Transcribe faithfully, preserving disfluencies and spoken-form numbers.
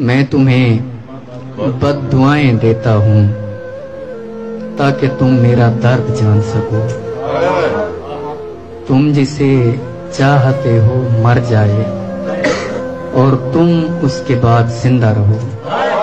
मैं तुम्हें बद्दुआएं देता हूँ ताकि तुम मेरा दर्द जान सको। तुम जिसे चाहते हो मर जाए और तुम उसके बाद जिंदा रहो।